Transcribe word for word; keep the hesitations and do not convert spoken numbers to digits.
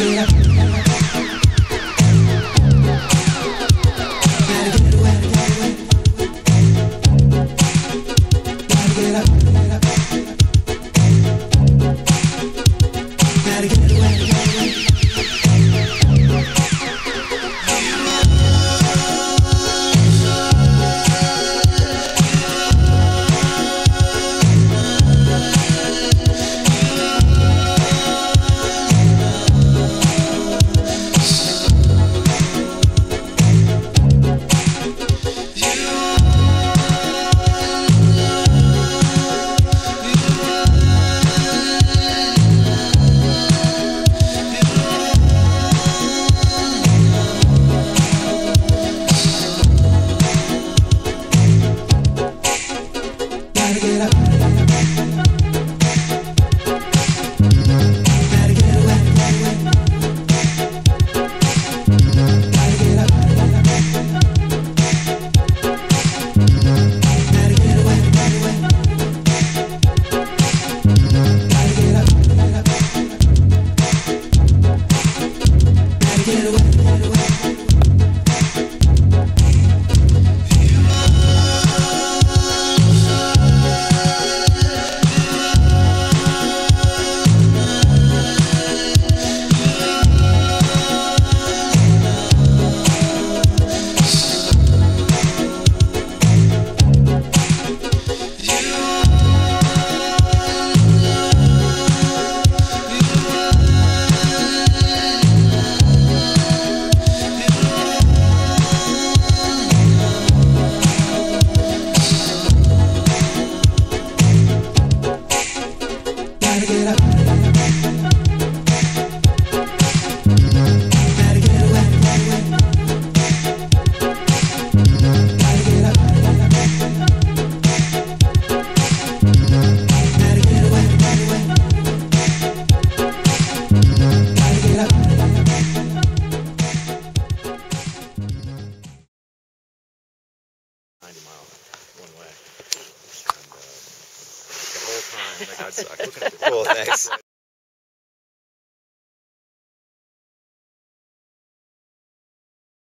Like, I was like, looking at the, well, thanks.